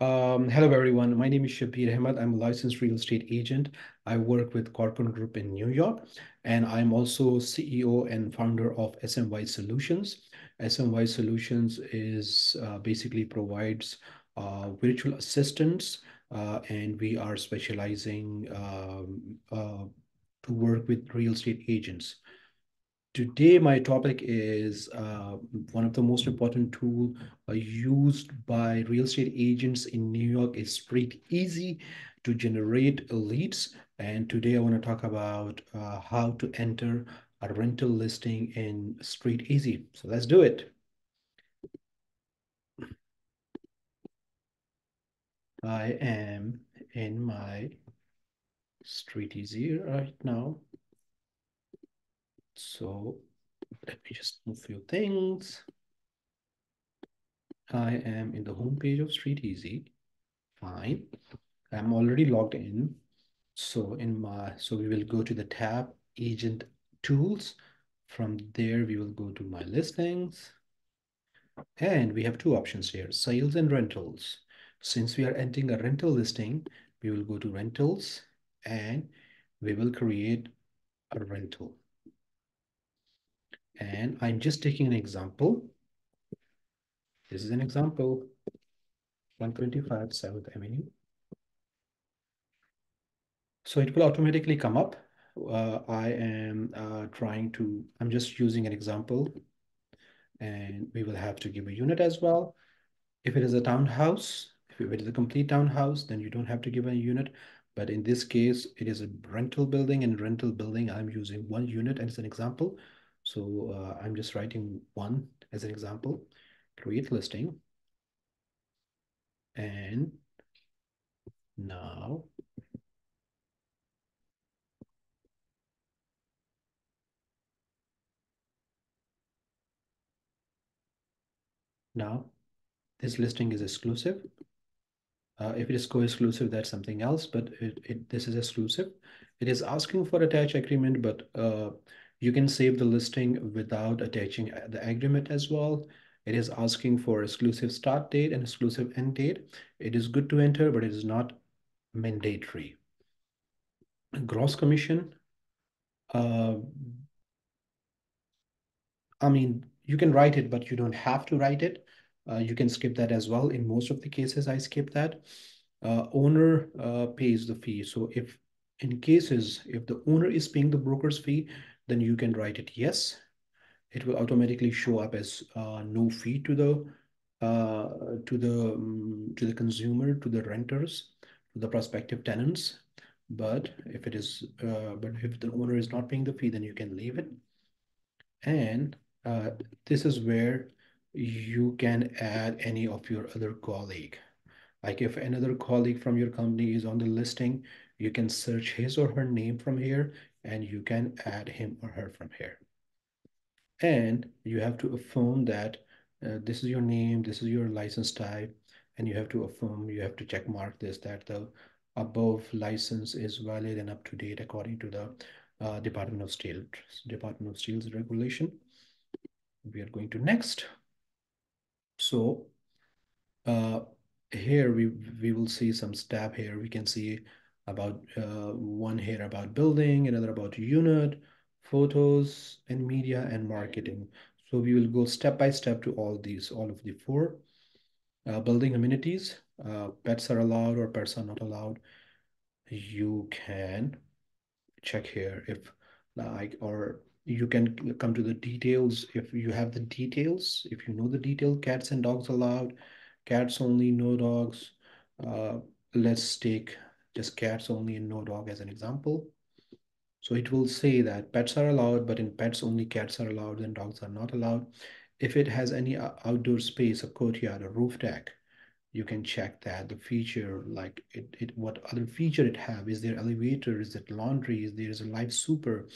Hello, everyone. My name is Shabir Ahmed. I'm a licensed real estate agent. I work with Corcoran Group in New York, and I'm also CEO and founder of SMY Solutions. SMY Solutions is basically provides virtual assistants, and we are specializing to work with real estate agents. Today, my topic is one of the most important tools used by real estate agents in New York is StreetEasy to generate leads. And today I want to talk about how to enter a rental listing in StreetEasy. So let's do it. I am in my StreetEasy right now. So let me just move a few things. I am in the homepage of StreetEasy. Fine. I'm already logged in. So we will go to the tab Agent Tools. From there, we will go to My Listings. And we have two options here, Sales and Rentals. Since we are entering a rental listing, we will go to Rentals and we will create a rental. And I'm just taking an example. This is an example, 125 7th Avenue. So it will automatically come up. I'm just using an example, and we will have to give a unit as well. If it is a townhouse, if it is a complete townhouse, then you don't have to give a unit. But in this case, it is a rental building, and rental building, I'm using one unit as an example. So I'm just writing one as an example, create listing. And now this listing is exclusive. If it is co-exclusive, that's something else, but this is exclusive. It is asking for attached agreement, but you can save the listing without attaching the agreement as well. It is asking for exclusive start date and exclusive end date. It is good to enter, but it is not mandatory. Gross commission. I mean, you can write it, but you don't have to write it. You can skip that as well. In most of the cases, I skip that. Owner pays the fee. So if the owner is paying the broker's fee, then you can write it yes. It will automatically show up as no fee to the consumer, to the renters, to the prospective tenants. But if the owner is not paying the fee, then you can leave it. And this is where you can add any of your other colleague. Like if another colleague from your company is on the listing, you can search his or her name from here, and you can add him or her from here. And you have to affirm that this is your name, this is your license type, and you have to affirm, you have to check mark this, that the above license is valid and up to date according to the Department of Steel's regulation. We are going to next. So here we will see some tab here. We can see about one here about building, another about unit, photos and media and marketing. So we will go step by step to all of the four. Building amenities, pets are allowed or pets are not allowed. You can check here or you can come to the details. If you have the details, if you know the detail, cats and dogs allowed, cats only, no dogs. Let's take just cats only and no dog as an example. So it will say that pets are allowed, but in pets only cats are allowed and dogs are not allowed. If it has any outdoor space, a courtyard, a roof deck, you can check that the feature, like what other feature it have. Is there elevator? Is it laundry? Is there a live super?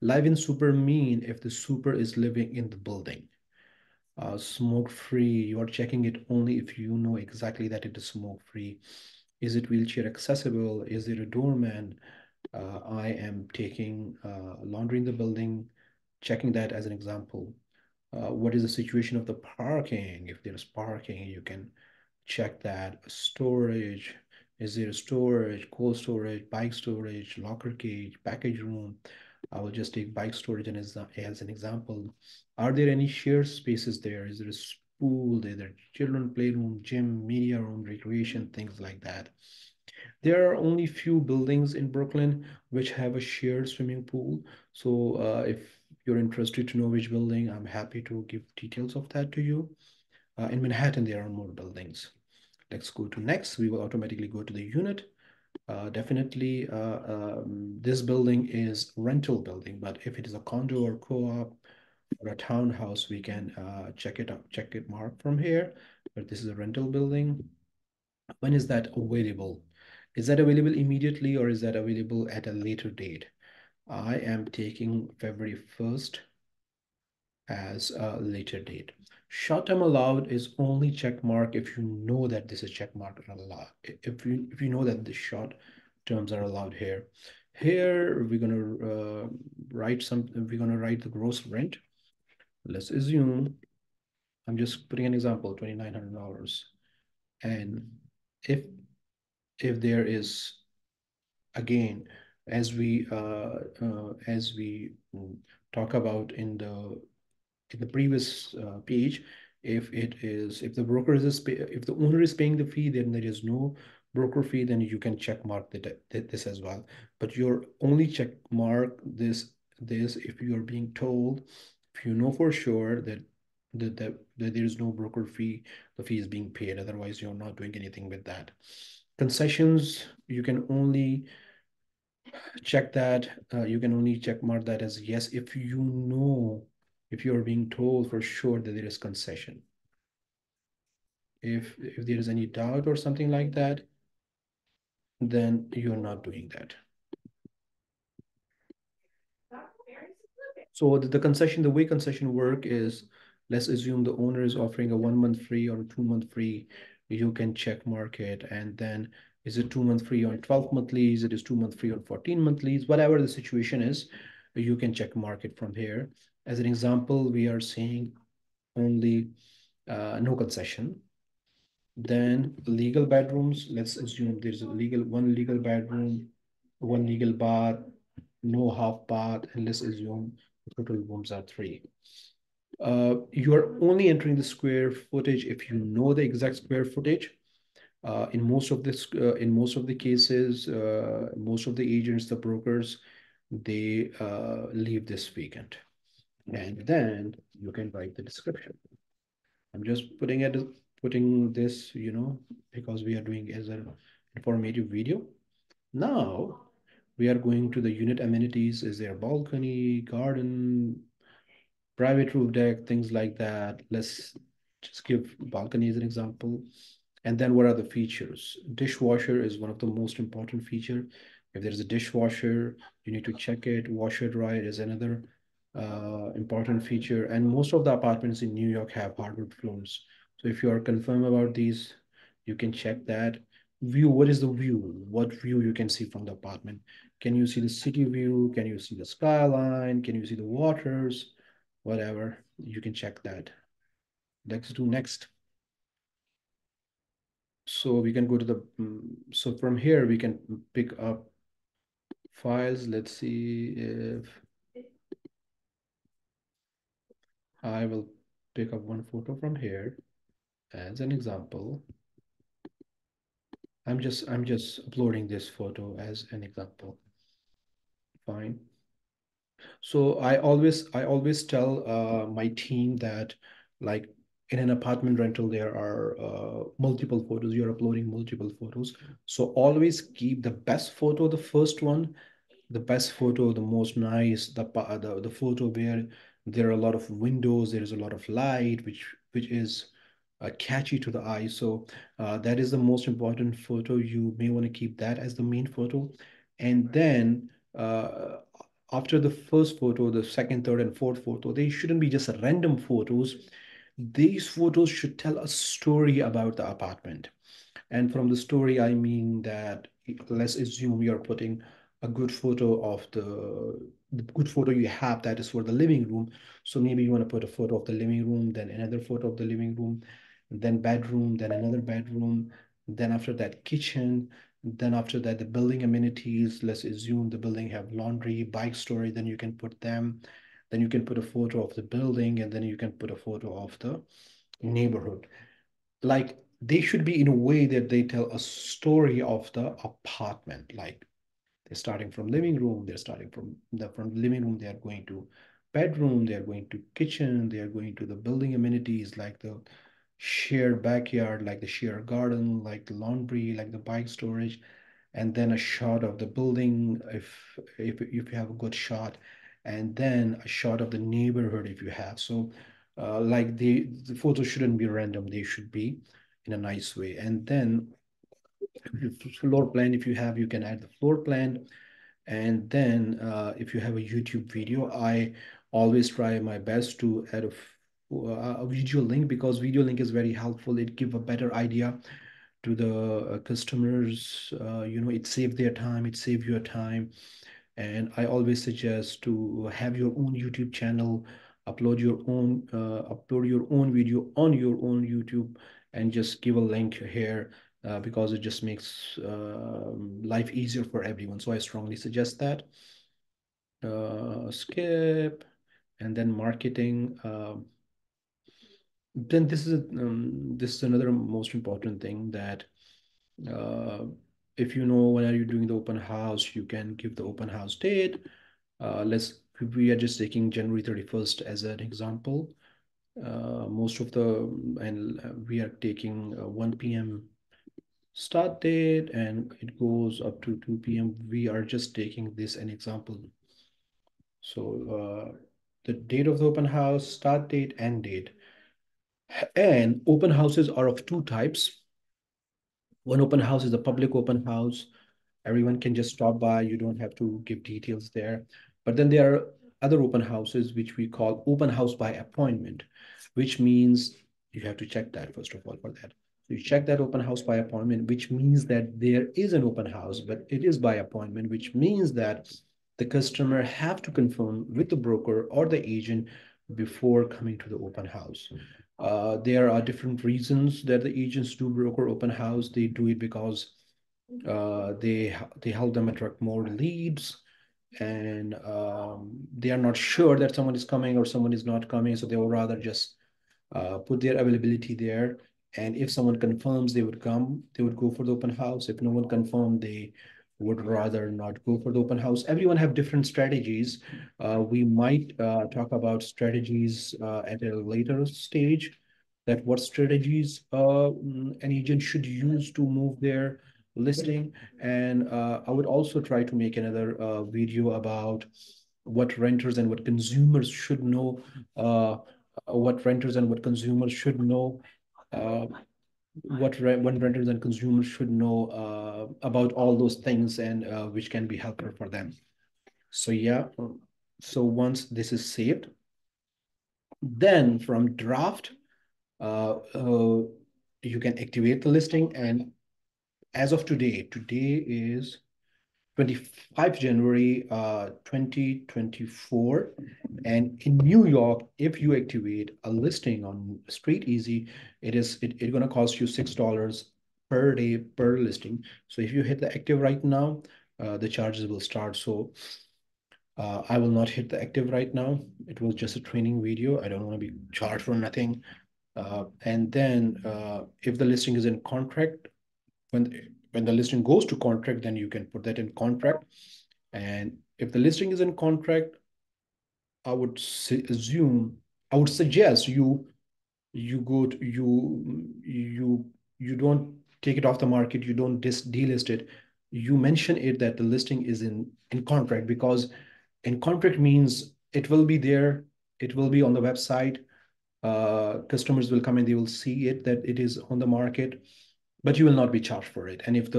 Live in super mean if the super is living in the building. Smoke free, you are checking it only if you know exactly that it is smoke free. Is it wheelchair accessible? Is there a doorman? I am taking laundry in the building, checking that as an example. What is the situation of the parking? If there's parking, you can check that. Storage, is there storage, cold storage, bike storage, locker cage, package room? I will just take bike storage as an example. Are there any shared spaces there? Is there a pool? Is there children playroom, gym, media room, recreation, things like that? There are only few buildings in Brooklyn which have a shared swimming pool. So if you're interested to know which building, I'm happy to give details of that to you. In Manhattan, there are more buildings. Let's go to next. We will automatically go to the unit. Definitely, this building is rental building, but if it is a condo or co-op or a townhouse, we can check it mark from here. But this is a rental building. When is that available? Is that available immediately or is that available at a later date? I am taking February 1st as a later date. Short-term allowed is only check mark if you know that this is check mark allowed. If you know that the short terms are allowed here. Here we're gonna write the gross rent. Let's assume, I'm just putting an example, $2,900. And if there is, again, as we talk about in the previous page, if the owner is paying the fee, then there is no broker fee, then you can check mark this as well. But you're only check mark this if you're being told, if you know for sure that there is no broker fee, the fee is being paid. Otherwise, you're not doing anything with that. Concessions, you can only check that. You can only check mark that as yes if you know, if you're being told for sure that there is concession. If there is any doubt or something like that, then you're not doing that. So the way concession work is, let's assume the owner is offering a 1 month free or a 2 month free, you can check mark it. And then is it 2 month free on 12 month lease? It is 2 month free on 14 month lease, whatever the situation is, you can check mark it from here. As an example, we are seeing only no concession. Then legal bedrooms, let's assume there's one legal bedroom, one legal bath, no half bath, and let's assume total rooms are 3. You're only entering the square footage if you know the exact square footage. In most of the cases, most of the agents, the brokers, they leave this vacant. And then you can write the description. I'm just putting this, you know, because we are doing as an informative video. Now we are going to the unit amenities. Is there a balcony, garden, private roof deck, things like that? Let's just give balcony as an example. And then what are the features? Dishwasher is one of the most important feature. If there's a dishwasher, you need to check it. Washer dryer is another important feature, and most of the apartments in New York have hardwood floors. So if you are confirmed about these, you can check that. View, what is the view? What view you can see from the apartment? Can you see the city view? Can you see the skyline? Can you see the waters? Whatever, you can check that. Let's do next. So we can go to the, so from here we can pick up files. Let's see if, I will pick up one photo from here as an example. I'm just uploading this photo as an example. Fine. So I always tell my team that, like, in an apartment rental, there are multiple photos. You're uploading multiple photos. So always keep the best photo, the first one, the best photo, the most nice, the photo where there are a lot of windows, there is a lot of light, which is catchy to the eye. So that is the most important photo. You may want to keep that as the main photo. And then after the first photo, the second, third, and fourth photo, they shouldn't be just random photos. These photos should tell a story about the apartment. And from the story, I mean that, let's assume you're putting a good photo of the good photo you have, that is for the living room. So maybe you want to put a photo of the living room, then another photo of the living room, then bedroom, then another bedroom, then after that kitchen, then after that the building amenities. Let's assume the building have laundry, bike storage, then you can put them. Then you can put a photo of the building, and then you can put a photo of the neighborhood. Like, they should be in a way that they tell a story of the apartment. Like, they're starting from living room, they're starting from living room, they are going to bedroom, they are going to kitchen, they are going to the building amenities, like the shared backyard, like the shared garden, like the laundry, like the bike storage, and then a shot of the building if you have a good shot, and then a shot of the neighborhood if you have. So like the photos shouldn't be random, they should be in a nice way. And then floor plan, if you have, you can add the floor plan. And then if you have a YouTube video, I always try my best to add a visual link, because video link is very helpful. It gives a better idea to the customers. You know, it saves their time, it saves your time. And I always suggest to have your own YouTube channel, upload your own video on your own YouTube, and just give a link here, because it just makes life easier for everyone. So I strongly suggest that. Skip, and then marketing. Then this is another most important thing, that if you know when are you doing the open house, you can give the open house date. We are just taking January 31st as an example. We are taking 1 PM start date, and it goes up to 2 PM. We are just taking this an example. So the date of the open house, start date, end date. And open houses are of two types. One open house is a public open house. Everyone can just stop by. You don't have to give details there. But then there are other open houses which we call open house by appointment, which means you have to check that first of all for that. So you check that open house by appointment, which means that there is an open house, but it is by appointment, which means that the customer have to confirm with the broker or the agent before coming to the open house. There are different reasons that the agents do broker open house. They do it because they help them attract more leads, and they are not sure that someone is coming or someone is not coming, so they would rather just put their availability there, and if someone confirms they would come, they would go for the open house. If no one confirmed, they would rather not go for the open house. Everyone have different strategies. We might talk about strategies at a later stage, that what strategies an agent should use to move their listing. And I would also try to make another video about what renters and what consumers should know, what renters and consumers should know about all those things, and which can be helpful for them. So yeah, so once this is saved, then from draft, you can activate the listing. And as of today is 25 January 2024, and in New York, if you activate a listing on StreetEasy, it's gonna cost you $6 per day per listing. So if you hit the active right now, the charges will start. So I will not hit the active right now. It was just a training video. I don't want to be charged for nothing. And then if the listing is in contract, when the listing goes to contract, then you can put that in contract. And if the listing is in contract, I would suggest you don't take it off the market, you don't delist it. You mention it that the listing is in contract, because in contract means it will be there, it will be on the website. Customers will come and they will see it that it is on the market, but you will not be charged for it. And if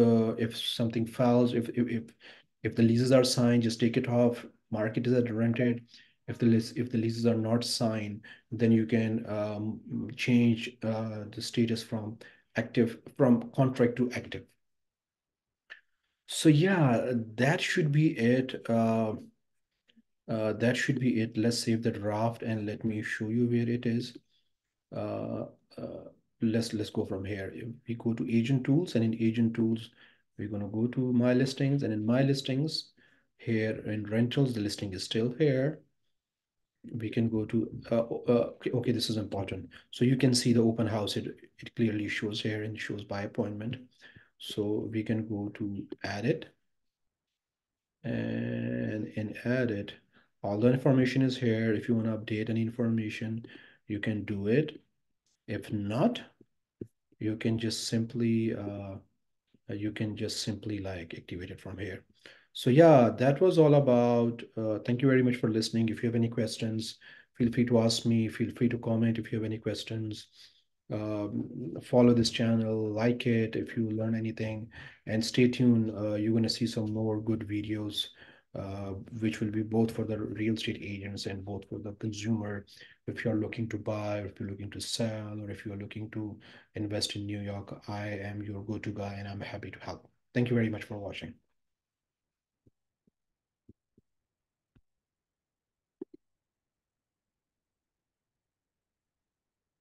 something fails, if the leases are signed, just take it off. Market is at rented. If the leases are not signed, then you can change the status from contract to active. So yeah, that should be it. That should be it. Let's save the draft and let me show you where it is. let's go from here. We go to agent tools, and in agent tools, we're going to go to my listings, and in my listings here in rentals, the listing is still here. We can go to, okay, this is important. So you can see the open house, it clearly shows here and shows by appointment. So we can go to add it, and in add it, all the information is here. If you want to update any information, you can do it. If not, you can just simply like activate it from here. So yeah, that was all about, thank you very much for listening. If you have any questions, feel free to ask me, feel free to comment if you have any questions. Follow this channel, like it if you learn anything, and stay tuned. You're going to see some more good videos, which will be both for the real estate agents and both for the consumer. If you're looking to buy, or if you're looking to sell, or if you're looking to invest in New York, I am your go-to guy, and I'm happy to help. Thank you very much for watching.